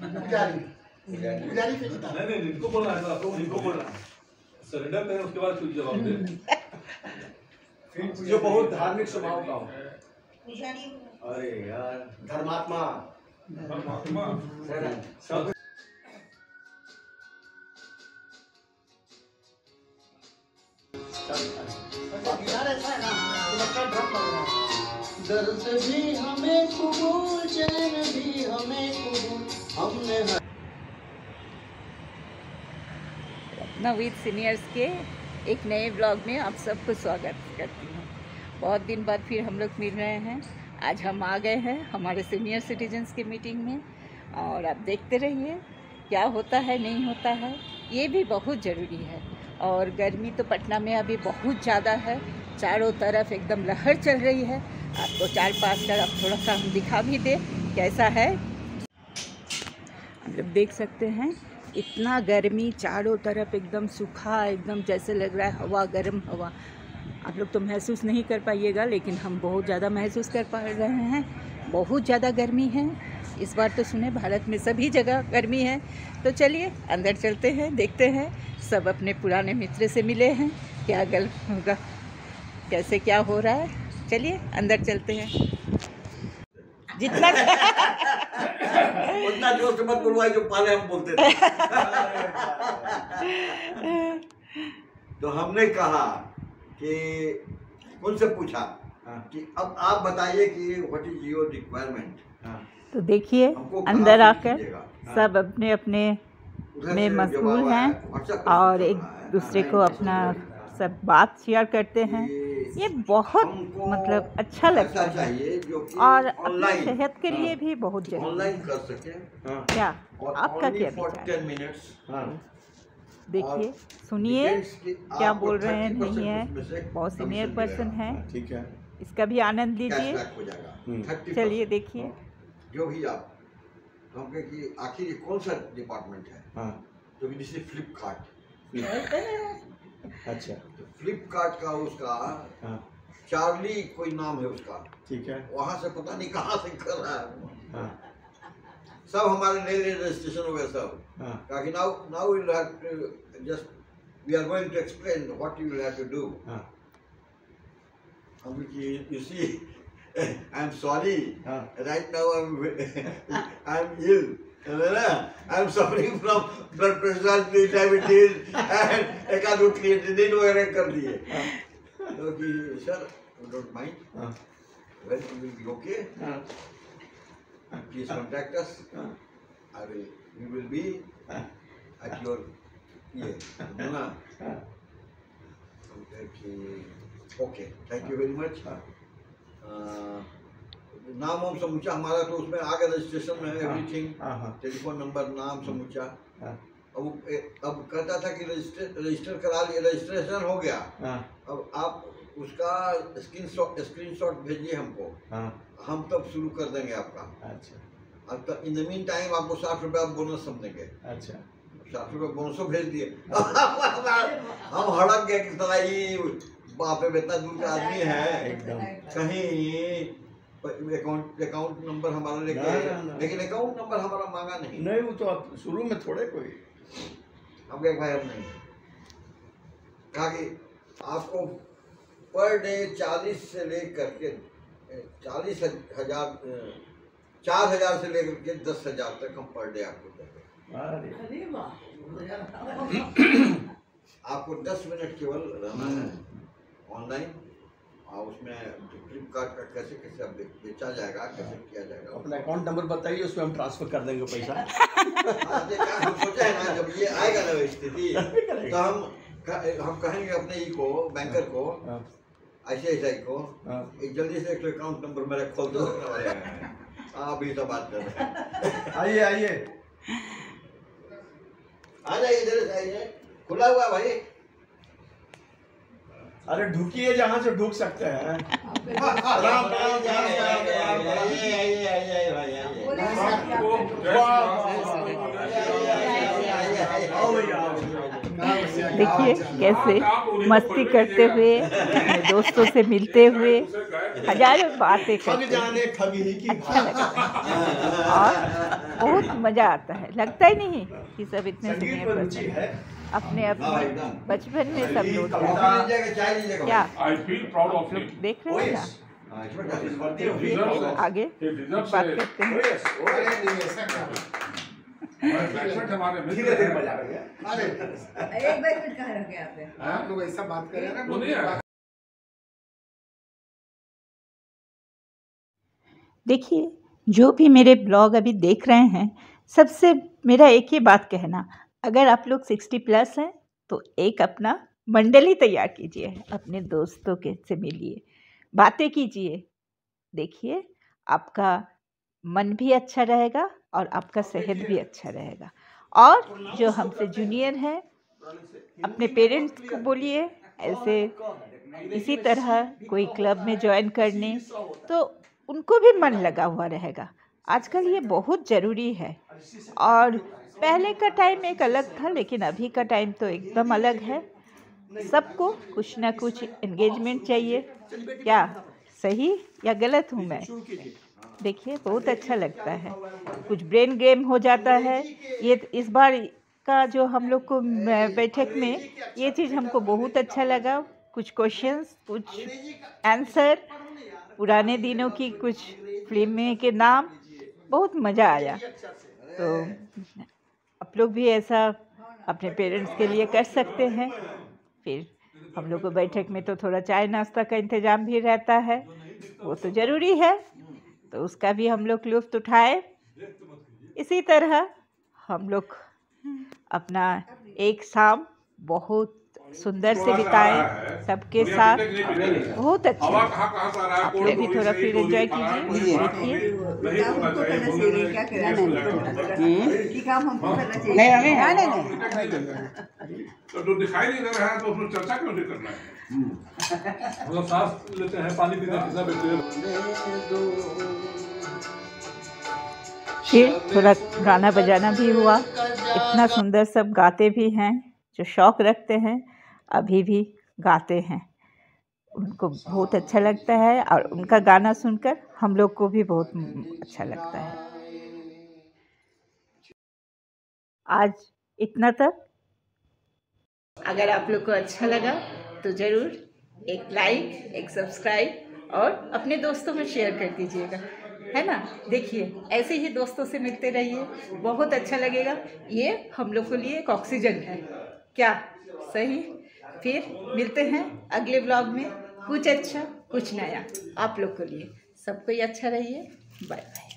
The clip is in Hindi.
नहीं इनको बोलना है आपको, इनको बोलना सरेंडर करें उसके बाद कुछ जवाब दें। जो बहुत धार्मिक स्वभाव का हो, अरे यार धर्मात्मा धर्मात्मा सब। दर्द भी हमें कबूल, चैन भी हमें कबूल, हमने रत्ना विद सीनियर्स के एक नए ब्लॉग में आप सबको स्वागत करती हूँ। बहुत दिन बाद फिर हम लोग मिल रहे हैं। आज हम आ गए हैं हमारे सीनियर सिटीजन्स की मीटिंग में, और आप देखते रहिए क्या होता है नहीं होता है, ये भी बहुत ज़रूरी है। और गर्मी तो पटना में अभी बहुत ज़्यादा है, चारों तरफ एकदम लहर चल रही है। आपको चार पांच तरफ थोड़ा सा हम दिखा भी दे कैसा है। आप देख सकते हैं इतना गर्मी, चारों तरफ एकदम सूखा, एकदम जैसे लग रहा है हवा, गर्म हवा। आप लोग तो महसूस नहीं कर पाइएगा, लेकिन हम बहुत ज़्यादा महसूस कर पा रहे हैं। बहुत ज़्यादा गर्मी है इस बार तो, सुने भारत में सभी जगह गर्मी है। तो चलिए अंदर चलते हैं, देखते हैं सब अपने पुराने मित्र से मिले हैं, क्या गल्प होगा, कैसे क्या हो रहा है। चलिए अंदर चलते हैं। जितना उतना जोर से मत बोलवाए जो पहले हम बोलते थे। तो हमने कहा कि उनसे पूछा कि अब आप बताइए कि व्हाट इज योर रिक्वायरमेंट। तो देखिए अंदर आकर सब अपने अपने में मशगूल हैं और एक दूसरे को अपना सब बात शेयर करते हैं। ये बहुत मतलब अच्छा लगता है, और अपनी सेहत के लिए भी बहुत जरूरी है। क्या आपका क्या विचार है? देखिए सुनिए क्या बोल रहे हैं, नहीं है बहुत सीनियर पर्सन है, ठीक है, इसका भी आनंद लीजिए। चलिए देखिए जो भी आप कि आखिर ये कौन सा डिपार्टमेंट है, जो कि जैसे फ्लिपकार्ट, अच्छा फ्लिपकार्ट का उसका चार्ली कोई नाम है उसका, ठीक है, वहाँ से पता नहीं कहाँ से कर रहा है सब हमारे नए नए रजिस्ट्रेशन हो गए सब। Now you will have to just we are going to explain what you will have to do. हम you see I am sorry, right now I am ill, I am suffering from blood pressure, diabetes and एकादुक्लिएटिन वगैरह कर दिए। तो कि sir don't mind, well you will okay, please contact us, we will be at your okay, thank you very much। नाम वाम समूचा हमारा तो उसमें आगे रजिस्ट्रेशन में एवरीथिंग, टेलीफोन नंबर, नाम समूचा। अब कहता था कि रजिस्टर करा लिया, रजिस्ट्रेशन हो गया, अब आप उसका स्क्रीनशॉट भेजिए हमको, हम तब शुरू कर देंगे आपका। अच्छा, अब इन द मीन टाइम आपको 60 रुपया बोनस समझेंगे। अच्छा, 60 रुपया बोनसो भेज दिए। हम हड़क गए कि तरह बाप रे, इतना दूर का आदमी है, कहीं अकाउंट नंबर हमारा लेके, लेकिन अकाउंट नंबर हमारा मांगा नहीं। नहीं वो तो आप शुरू में थोड़े कोई हम गए, भाई हम नहीं कहा कि आपको पर डे 40,000 से लेकर के 10,000 तक हम पर डे आपको देंगे। आपको 10 मिनट केवल रहना है ऑनलाइन, और उसमें फ्लिपकार्ट का कैसे कैसे आप बेचा जाएगा, कैसे किया जाएगा, अपना अकाउंट नंबर बताइए, उसमें हम ट्रांसफर कर देंगे पैसा। हम सोचा है ना जब ये आएगा ना स्थिति, तो हम कहेंगे अपने ही को, बैंकर को, ICICI को, एक जल्दी से अकाउंट नंबर मेरा खोल दो। आप ही तो बात कर रहे हैं, आइए आइए आ जाइए, इधर आइए, खुला हुआ भाई, अरे ढूकिए जहाँ से ढूक सकते हैं। देखिए कैसे मस्ती करते हुए, दोस्तों से मिलते हुए हजारों बातें करते, अच्छा लगता है और बहुत मज़ा आता है। लगता ही नहीं कि सब इतने सीनियर अपने अपने बचपन में सब लोग क्या देख रहे हैं ना। आगे बात करते हैं। आप लोग ऐसा बात कर रहे हैं। देखिए, जो भी मेरे ब्लॉग अभी देख रहे हैं, सबसे मेरा एक ही बात कहना, अगर आप लोग 60+ हैं तो एक अपना मंडली तैयार कीजिए, अपने दोस्तों के से मिलिए, बातें कीजिए। देखिए, आपका मन भी अच्छा रहेगा और आपका सेहत भी अच्छा रहेगा। और जो हमसे जूनियर हैं, अपने पेरेंट्स को बोलिए ऐसे इसी तरह कोई क्लब में ज्वाइन करने, तो उनको भी मन लगा हुआ रहेगा। आजकल ये बहुत ज़रूरी है। और पहले का टाइम एक अलग था, लेकिन अभी का टाइम तो एकदम अलग है। सबको कुछ ना कुछ एंगेजमेंट चाहिए। क्या सही या गलत हूँ मैं? देखिए, बहुत अच्छा लगता है। कुछ ब्रेन गेम हो जाता है। ये इस बार का जो हम लोग को बैठक में ये चीज़ हमको बहुत अच्छा लगा। कुछ क्वेश्चंस, कुछ आंसर, पुराने दिनों की कुछ फिल्में के नाम, बहुत मज़ा आया। तो आप लोग भी ऐसा अपने पेरेंट्स के लिए कर सकते हैं। फिर हम लोग को बैठक में तो थोड़ा चाय नाश्ता का इंतज़ाम भी रहता है, वो तो ज़रूरी है, तो उसका भी हम लोग लुत्फ़ उठाए। इसी तरह हम लोग अपना एक शाम बहुत सुंदर से बिताएं सबके साथ, बहुत अच्छा। आप लोग भी थोड़ा फिर एंजॉय कीजिए। फिर थोड़ा गाना बजाना भी हुआ। इतना सुंदर सब गाते भी हैं, जो शौक़ रखते हैं अभी भी गाते हैं, उनको बहुत अच्छा लगता है और उनका गाना सुनकर हम लोग को भी बहुत अच्छा लगता है। आज इतना तक। अगर आप लोग को अच्छा लगा तो ज़रूर एक लाइक, एक सब्सक्राइब और अपने दोस्तों में शेयर कर दीजिएगा, है ना। देखिए, ऐसे ही दोस्तों से मिलते रहिए, बहुत अच्छा लगेगा। ये हम लोग के लिए एक ऑक्सीजन है, क्या सही? फिर मिलते हैं अगले ब्लॉग में, कुछ अच्छा कुछ नया आप लोग के लिए। सब कोई अच्छा रहिए, बाय बाय।